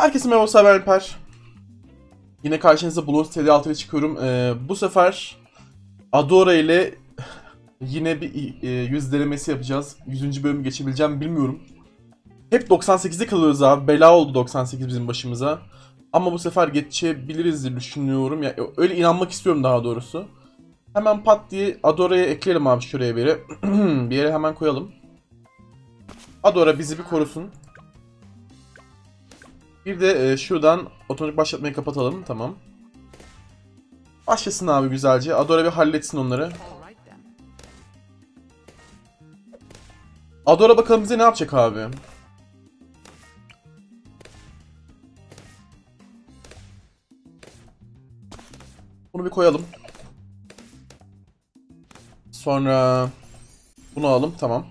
Herkese merhaba, ben Alper. Yine karşınıza Bloons TD6 ile çıkıyorum. Bu sefer Adora ile yine bir yüz denemesi yapacağız. 100. bölümü geçebileceğim bilmiyorum. Hep 98'de kalıyoruz abi. Bela oldu 98 bizim başımıza. Ama bu sefer geçebiliriz diye düşünüyorum. Yani öyle inanmak istiyorum daha doğrusu. Hemen pat diye Adora'ya ekleyelim abi, şuraya bir yere. Bir yere hemen koyalım. Adora bizi bir korusun. Bir de şuradan otomatik başlatmayı kapatalım. Tamam. Başlasın abi güzelce. Adora bir halletsin onları. Adora bakalım bize ne yapacak abi. Bunu bir koyalım. Sonra bunu alalım. Tamam.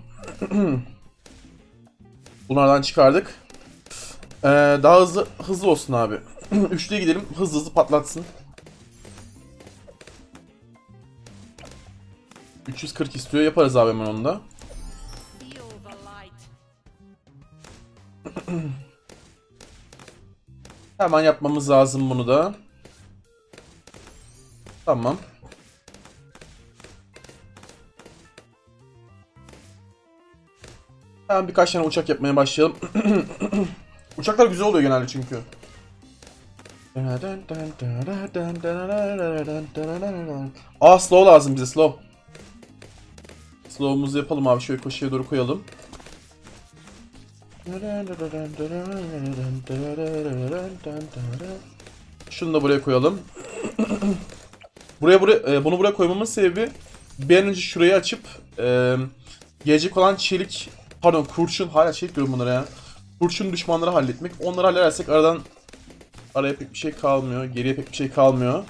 Bunlardan çıkardık. Daha hızlı olsun abi. Üçlüye gidelim, hızlı patlatsın. 340 istiyor, yaparız abi hemen onu da. Hemen yapmamız lazım bunu da. Tamam. Hemen birkaç tane uçak yapmaya başlayalım. Uçaklar güzel oluyor genelde çünkü. Aa, slow lazım bize, slow. Slow'umuzu yapalım abi, şöyle koşuya doğru koyalım. Şunu da buraya koyalım. Bunu buraya koymamın sebebi bir an önce şurayı açıp gelecek olan kurşun, hala çelik diyorum bunlara ya. Kurşun düşmanları halletmek. Onları halledersek araya pek bir şey kalmıyor. Geriye pek bir şey kalmıyor.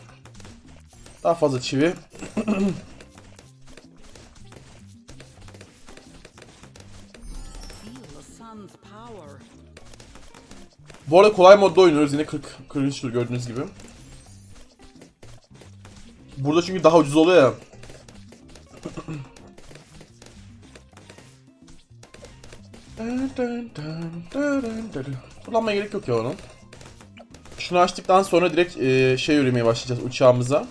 Daha fazla çivi. Bu arada kolay modda oynuyoruz. Yine 40 gördüğünüz gibi. Burada çünkü daha ucuz oluyor ya. Kullanmaya gerek yok ya onun. Şunu açtıktan sonra direkt yürümeye başlayacağız uçağımıza.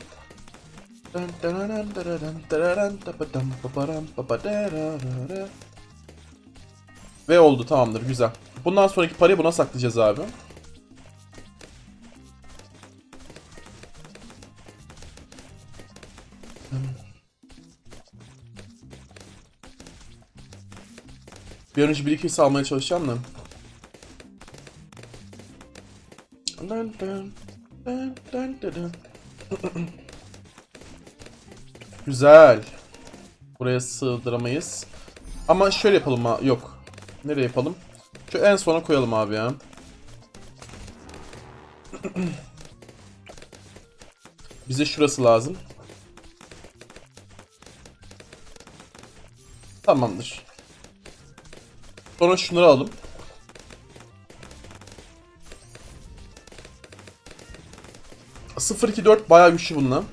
Ve oldu, tamamdır, güzel. Bundan sonraki parayı buna saklayacağız abi. Bir an önce birikirse almaya çalışacağım da. Güzel. Buraya sığdıramayız. Ama şöyle yapalım ha. Yok. Nereye yapalım? Şu en sona koyalım abi ya. Bize şurası lazım. Tamamdır. Sonra şunları alalım. .024 bayağı güçlü bununla.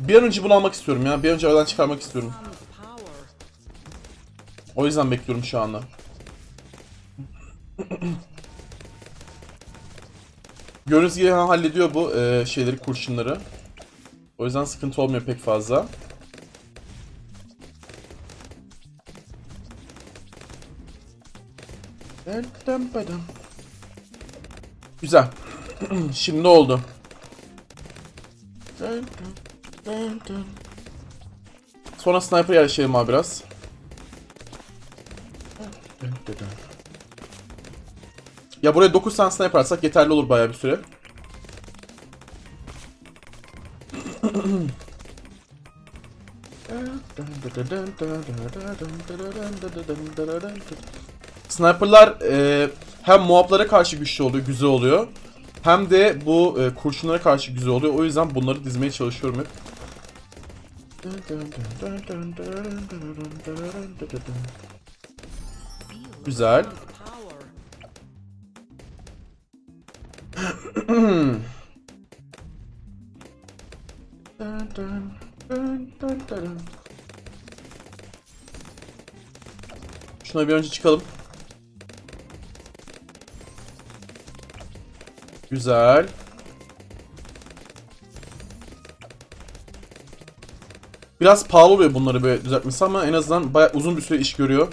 Bir an önce bunu almak istiyorum ya. Bir an önce aradan çıkarmak istiyorum. O yüzden bekliyorum şu anda. Gördüğünüz gibi hallediyor bu kurşunları. O yüzden sıkıntı olmuyor pek fazla. Güzel. Şimdi oldu. Sonra sniper yerleşelim abi biraz. Ya buraya 9 tane sniper yaparsak yeterli olur bayağı bir süre. Sniperlar hem muhablara karşı güçlü oluyor, güzel oluyor. Hem de bu kurşunlara karşı güzel oluyor. O yüzden bunları dizmeye çalışıyorum hep. Güzel. Şuna bir önce çıkalım. Güzel. Biraz pahalı oluyor bunları böyle düzeltmesi ama en azından bayağı uzun bir süre iş görüyor.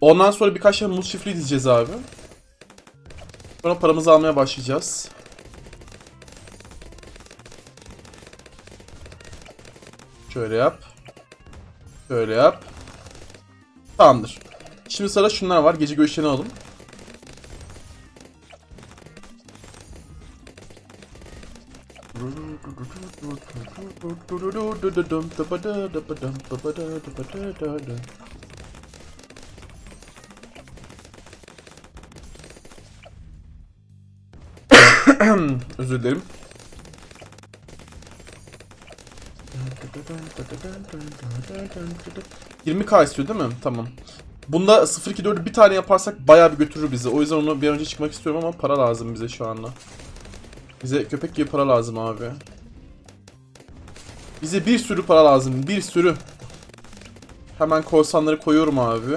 Ondan sonra birkaç tane muz çiftliği dizeceğiz abi. Sonra paramızı almaya başlayacağız. Şöyle yap. Şöyle yap. Tamamdır. Şimdi sırada şunlar var. Gece göçlerini alalım. Özür dilerim. $20K istiyor değil mi? Tamam. Bunda 0.24'ü bir tane yaparsak bayağı bir götürür bizi. O yüzden onu bir önce çıkmak istiyorum ama para lazım bize şu anda. Bize köpek gibi para lazım abi. Bize bir sürü para lazım. Bir sürü. Hemen korsanları koyuyorum abi.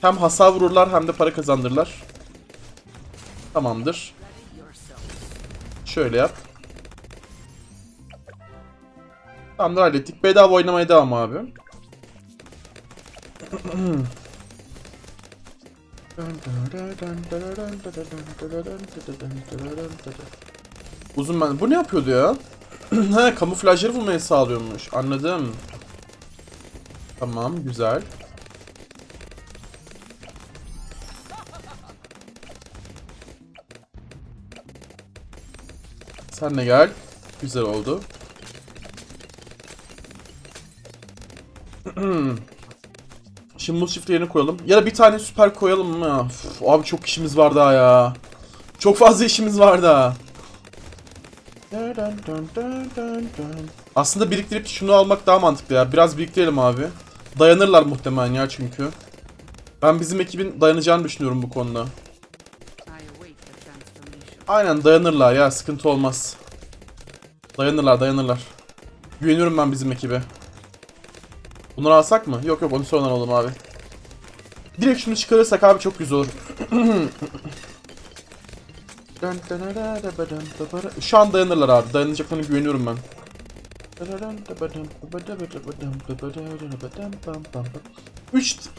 Hem hasar vururlar hem de para kazandırırlar. Tamamdır. Şöyle yap. Tamamdır, hallettik. Bedava oynamaya devam abi. Uzun ben... Bu ne yapıyordu ya? He, kamuflajları vurmayı sağlıyormuş. Anladım. Tamam, güzel. Sen de gel. Güzel oldu. Şimdi muz çiftliğini koyalım. Ya da bir tane süper koyalım mı? Uf, abi çok işimiz var daha ya. Çok fazla işimiz var daha. Aslında biriktirip şunu almak daha mantıklı ya. Biraz biriktirelim abi. Dayanırlar muhtemelen ya çünkü. Ben bizim ekibin dayanacağını düşünüyorum bu konuda. Aynen, dayanırlar ya, sıkıntı olmaz. Dayanırlar. Güveniyorum ben bizim ekibe. Bunları alsak mı? Yok onu sonradan alalım abi. Direkt şunu çıkarırsak abi çok güzel olur. Şu an dayanırlar abi. Dayanacaklarına güveniyorum ben.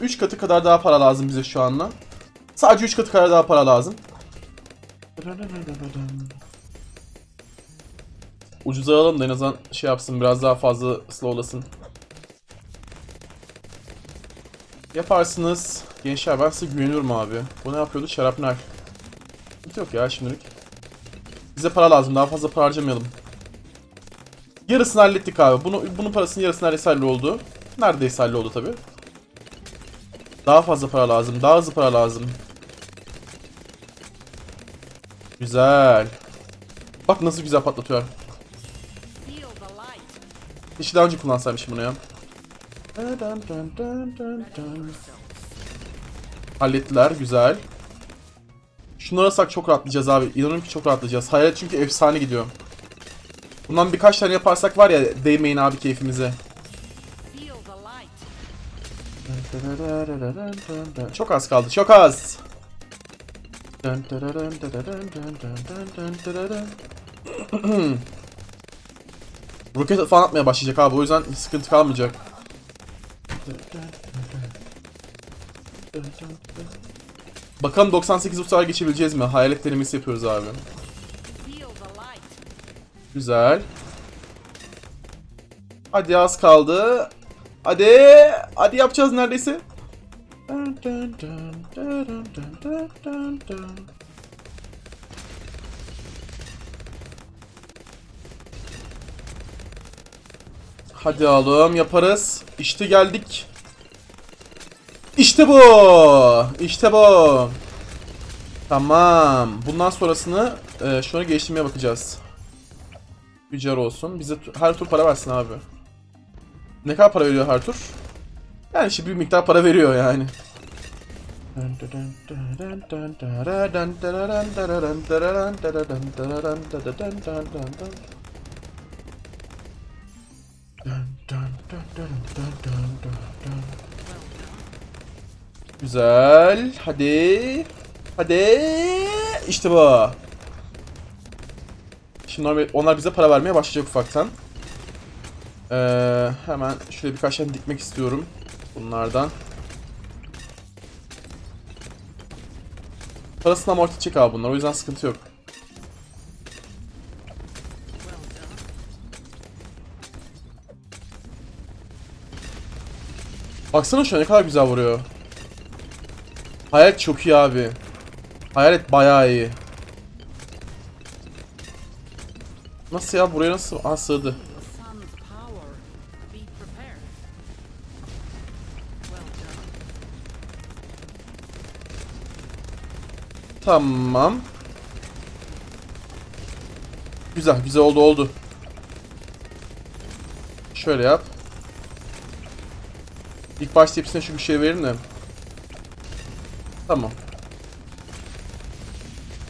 Üç katı kadar daha para lazım bize şu anda. Sadece 3 katı kadar daha para lazım. Ucuza alalım da en azından şey yapsın, biraz daha fazla slowlasın. Yaparsınız. Gençler, ben size güveniyorum abi. Bu ne yapıyordu? Şarapnel. Yok ya şimdilik. Bize para lazım. Daha fazla para harcamayalım. Yarısını hallettik abi. Bunun parasının yarısını neredeyse halloldu. Neredeyse halloldu tabi. Daha fazla para lazım. Daha hızlı para lazım. Güzel. Bak nasıl güzel patlatıyor. Hiç daha önce kullansaymışım bunu ya. Hallettiler, güzel. Şunu arasak çok rahatlayacağız abi. İnanıyorum ki çok rahatlayacağız. Hayalet çünkü efsane gidiyor. Bundan birkaç tane yaparsak var ya, değmeyin abi keyfimize. Çok az kaldı, çok az. Roket falan atmaya başlayacak abi, o yüzden sıkıntı kalmayacak. Bakalım 98 uçağa geçebileceğiz mi? Hayalet denemesi yapıyoruz abi. Güzel. Hadi az kaldı. Hadi yapacağız neredeyse. Hadi oğlum, yaparız. İşte geldik. İşte bu. İşte bu. Tamam. Bundan sonrasını şuna geliştirmeye bakacağız. Güzel olsun. Bize her tur para versin abi. Ne kadar para veriyor her tur? Yani şimdi bir miktar para veriyor yani. Güzel. Hadi. Hadi. İşte bu. Şimdi onlar bize para vermeye başlayacak ufaktan. Hemen şöyle birkaç tane dikmek istiyorum. Bunlardan. Parasını amortecek abi bunlar. O yüzden sıkıntı yok. Baksana şu an ne kadar güzel vuruyor. Hayalet çok iyi abi. Hayalet bayağı iyi. Nasıl ya? Buraya nasıl? Aha sığdı. Tamam. Güzel. Güzel oldu. Oldu. Şöyle yap. İlk başta hepsine şu bir şey verin de. Tamam.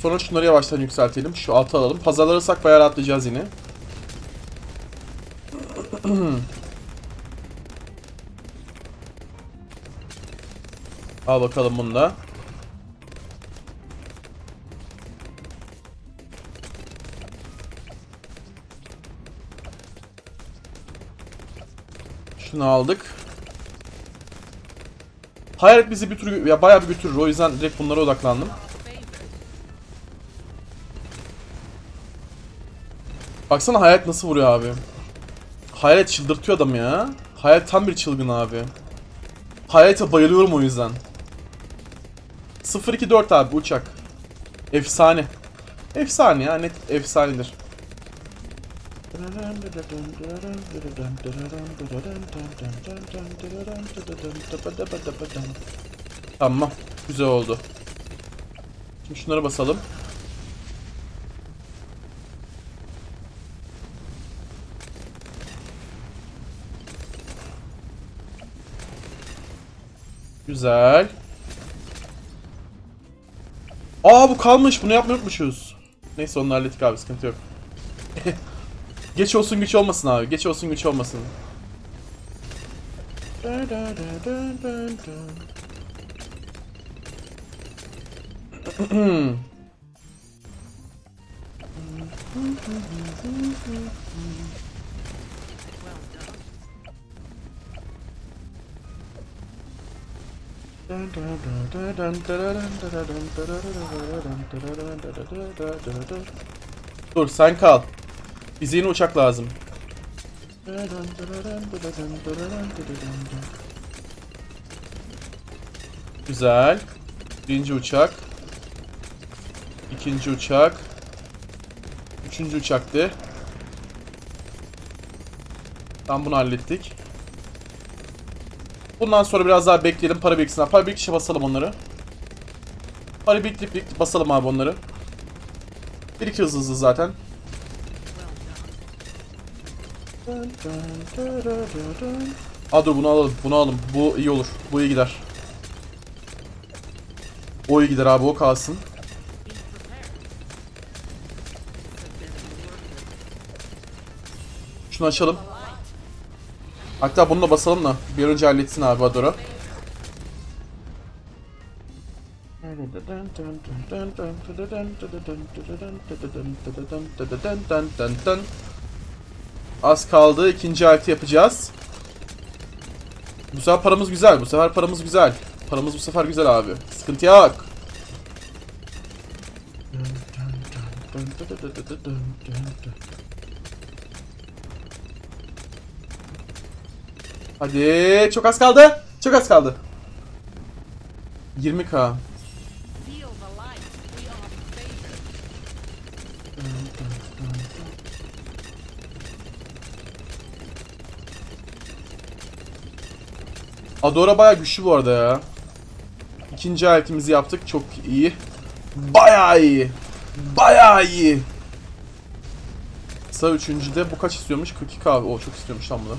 Sonra şunları yavaştan yükseltelim. Şu altı alalım. Pazarlarsak bayağı rahatlayacağız yine. Al bakalım bunu da. Şunu aldık. Hayalet bizi bir tür ya bayağı bir götürür. O yüzden direkt bunlara odaklandım. Baksana hayalet nasıl vuruyor abi. Hayalet çıldırtıyor adamı ya. Hayalet tam bir çılgın abi. Hayalete bayılıyorum o yüzden. 0-2-4 abi uçak. Efsane. Efsane ya, net efsanedir. Tamam, güzel oldu. Şimdi şunlara basalım. Güzel. Aa bu kalmış, bunu yapmayı unutmuşuz. Neyse onu hallettik abi, sıkıntı yok. Geç olsun güç olmasın abi. Geç olsun güç olmasın. Dur sen kal. Bize yine uçak lazım. Güzel. Birinci uçak. İkinci uçak. Üçüncü uçaktı. Tam bunu hallettik. Bundan sonra biraz daha bekleyelim. Para biriksinler. Para birikişe basalım onları. Para biriktirip basalım abi onları. Bir iki hızlı hızlı zaten. Aa dur bunu alalım. Bunu alalım. Bu iyi olur. Bu iyi gider. O iyi gider abi. O kalsın. Şunu açalım. Hatta bunu da basalım da bir önce halletsin abi Adora. Az kaldı. İkinci altı yapacağız. Bu sefer paramız güzel. Bu sefer paramız güzel. Paramız bu sefer güzel abi. Sıkıntı yok. Hadi. Çok az kaldı. Çok az kaldı. 20k. Adora bayağı güçlü bu arada ya. İkinci aletimizi yaptık. Çok iyi. Bayağı iyi. Bayağı iyi. Sıra üçüncüde. Bu kaç istiyormuş? 42k. O çok istiyormuş lan bunu.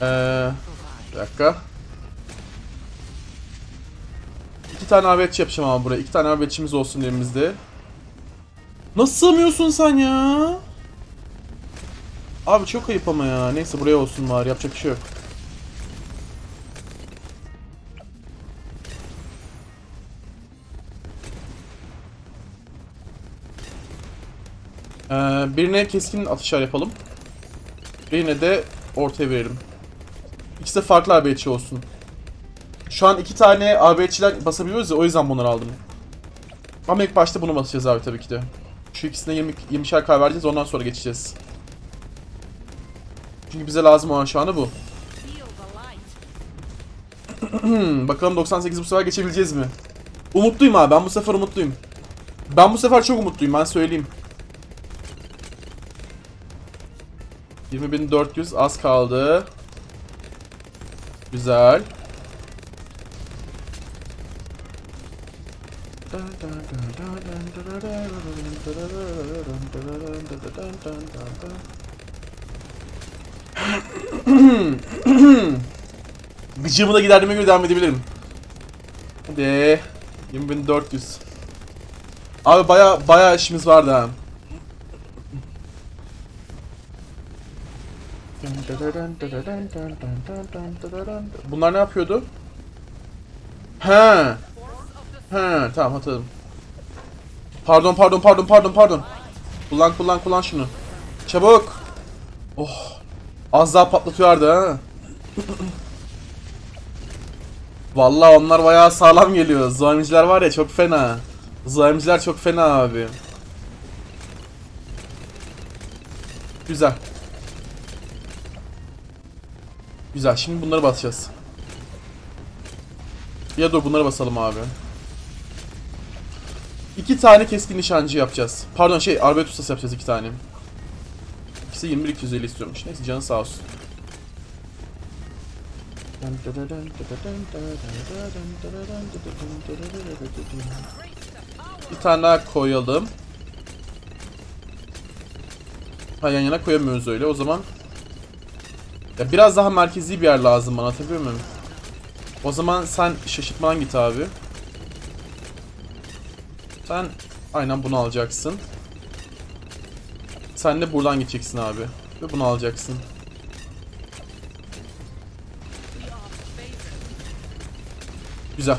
Bir dakika. İki tane avetçi yapacağım ama buraya. İki tane avetçimiz olsun elimizde. Nasıl sığmıyorsun sen ya? Abi çok ayıp ama ya. Neyse buraya olsun var. Yapacak bir şey yok. Birine keskin atışlar yapalım. Birine de ortaya verelim. İkisi de farklı AB'çi olsun. Şu an iki tane AB'çiler basabiliyoruz ya, o yüzden bunları aldım. Ama ilk başta bunu basacağız abi tabii ki de. Şu ikisine 20'şer K vereceğiz, ondan sonra geçeceğiz. Çünkü bize lazım olan şu anda bu. Bakalım 98'i bu sefer geçebileceğiz mi? Umutluyum abi, ben bu sefer umutluyum. Ben bu sefer çok umutluyum, ben söyleyeyim. 20.400 az kaldı. Güzel. Gıcığımı da giderdiğime göre devam edebilirim. Hadi. 20.400. Abi baya işimiz vardı ha. Bunlar ne yapıyordu? Ha. Ha, tamam hatırladım. Pardon. Kullan şunu. Çabuk. Oh. Az daha patlatıyordu ha. Vallahi onlar bayağı sağlam geliyor. Zalimciler var ya, çok fena. Zalimciler çok fena abi. Güzel. Güzel, şimdi bunları basacağız. Ya dur, bunları basalım abi. İki tane keskin nişancı yapacağız. Pardon arbet ustası yapacağız iki tane. İkisi 21.250 istiyormuş. Neyse, canı sağ olsun. Bir tane daha koyalım. Ha, yan yana koyamıyoruz öyle o zaman. Ya biraz daha merkezi bir yer lazım bana, tabii mi? O zaman sen şaşırtmadan git abi. Sen aynen bunu alacaksın. Sen de buradan gideceksin abi. Ve bunu alacaksın. Güzel.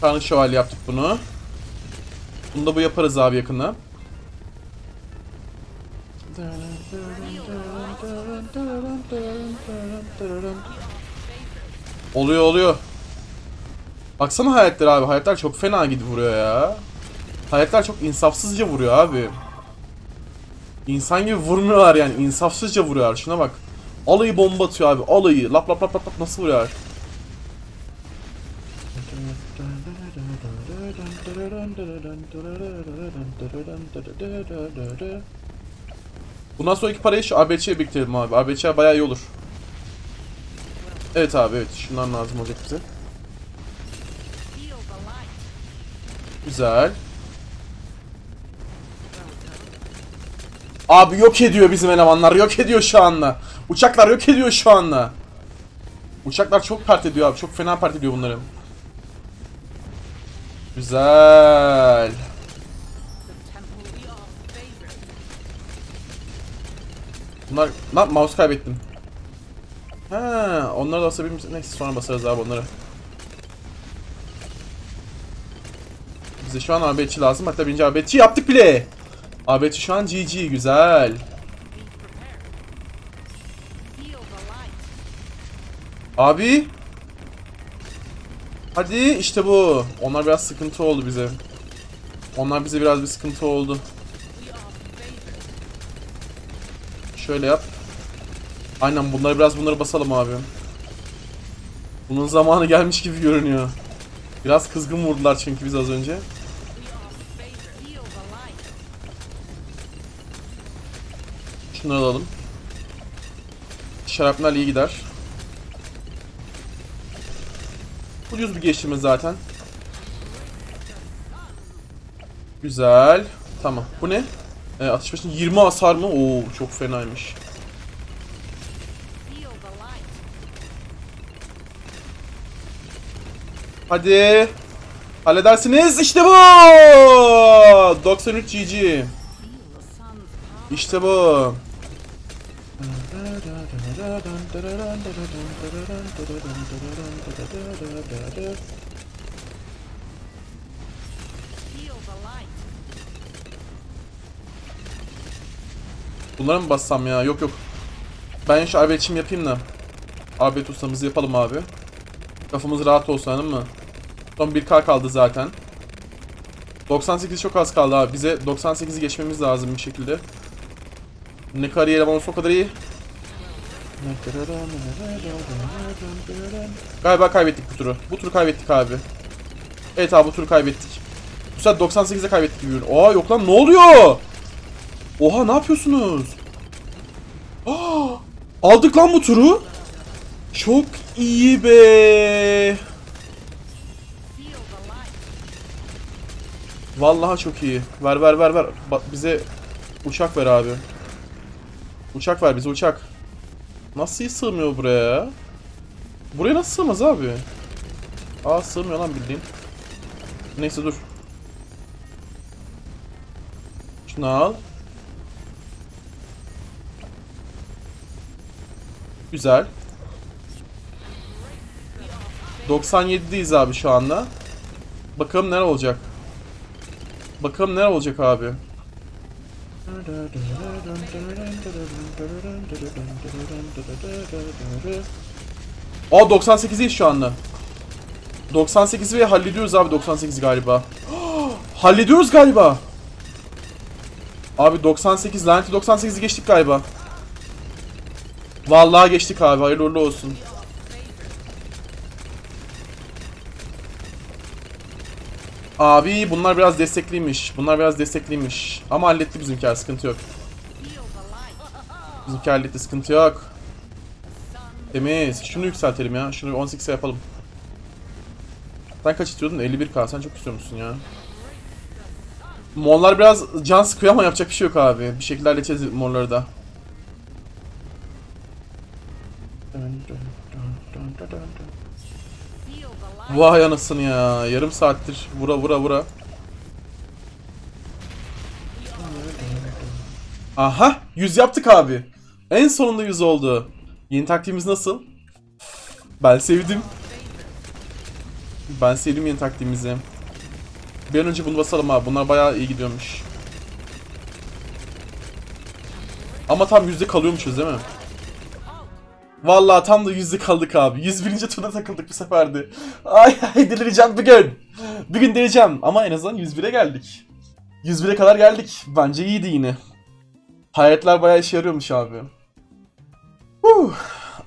Tanrı şövalye yaptık bunu. Bunu da bu yaparız abi yakında. Oluyor. Baksana hayaletler abi. Hayaletler çok fena gidiyor vuruyor ya. Hayaletler çok insafsızca vuruyor abi. İnsan gibi vurmuyorlar yani. İnsafsızca vuruyorlar. Şuna bak. Alayı bomba atıyor abi. Alayı. Lap lap nasıl vuruyor? Bundan sonraki parayı şu ABC'ye biriktirelim abi. ABC bayağı iyi olur. Evet abi, evet. Şundan lazım olacak bize. Güzel. Abi yok ediyor bizim elemanlar. Yok ediyor şu anda. Uçaklar yok ediyor şu anda. Uçaklar çok pert ediyor abi. Çok fena pert ediyor bunları. Güzel. Bunlar... Lan mouse kaybettim. Ha, onları da basabilir misin? Neyse, sonra basarız abi onları. Bize şu an AB'çi lazım. Hatta birinci AB'çi yaptık bile. AB'çi şu an GG. Güzel. Abi. Hadi işte bu. Onlar biraz sıkıntı oldu bize. Onlar bize biraz bir sıkıntı oldu. Şöyle yap. Aynen, bunları basalım abi. Bunun zamanı gelmiş gibi görünüyor. Biraz kızgın vurdular çünkü biz az önce. Şunları alalım. Şarapnel iyi gider. Ucuz bir geçirme zaten. Güzel. Tamam. Bu ne? Atış başına 20 hasar mı? Oo, çok fenaymış. Hadi. Halledersiniz. İşte bu. 93 GG. İşte bu. Bunlara mı bassam ya? Yok yok. Ben şu arbetçimi yapayım da. Arbet ustamızı yapalım abi. Kafamız rahat olsun, anladın mı? Son 1K kaldı zaten. 98 çok az kaldı abi. Bize 98'i geçmemiz lazım bir şekilde. Ne kariyer ama o kadar iyi. Galiba kaybettik bu turu. Bu turu kaybettik abi. Evet abi, bu turu kaybettik. Bu saat 98'e kaybettik gibi. Aa yok lan, ne oluyor? Oha, ne yapıyorsunuz? Aa, aldık lan bu turu. Çok iyi be. Vallahi çok iyi. Ver ver ver ver. Bize uçak ver abi. Uçak ver bize, uçak. Nasıl sığmıyor buraya? Buraya nasıl sığmaz abi? Aa, sığmıyor lan bildiğin. Neyse dur. Şunu al. Güzel. 97'deyiz abi şu anda. Bakalım neler olacak. Bakalım neler olacak abi. Aa, 98'deyiz şu anda. 98 ve hallediyoruz abi, 98 galiba. Hallediyoruz galiba. Abi 98 laneti, 98'i geçtik galiba. Vallahi geçtik abi, hayırlı uğurlu olsun. Abi bunlar biraz destekliymiş. Bunlar biraz destekliymiş. Ama halletti bizimkiler, sıkıntı yok. Bizimkiler halletti, sıkıntı yok. Temiz. Şunu yükseltelim ya. Şunu 18'e yapalım. Sen kaç istiyordun? 51K. Sen çok istiyor musun ya? Morlar biraz can sıkıyor ama yapacak bir şey yok abi. Bir şekilde halledeceğiz morları da. Vay anasını ya. Yarım saattir vura vura vura. Aha, 100 yaptık abi. En sonunda 100 oldu. Yeni taktiğimiz nasıl? Ben sevdim. Ben sevdim yeni taktiğimizi. Bir an önce bunu basalım abi. Bunlar bayağı iyi gidiyormuş. Ama tam yüzde kalıyormuşuz değil mi? Vallahi tam da yüzde kaldık abi. 101. turda takıldık bu seferde. Ay ay, delireceğim bir gün. Bir gün delireceğim ama en azından 101'e geldik. 101'e kadar geldik. Bence iyiydi yine. Hayaletler bayağı işe yarıyormuş abi.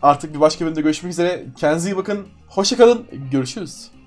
Artık bir başka bölümde görüşmek üzere. Kendinize iyi bakın. Hoşça kalın. Görüşürüz.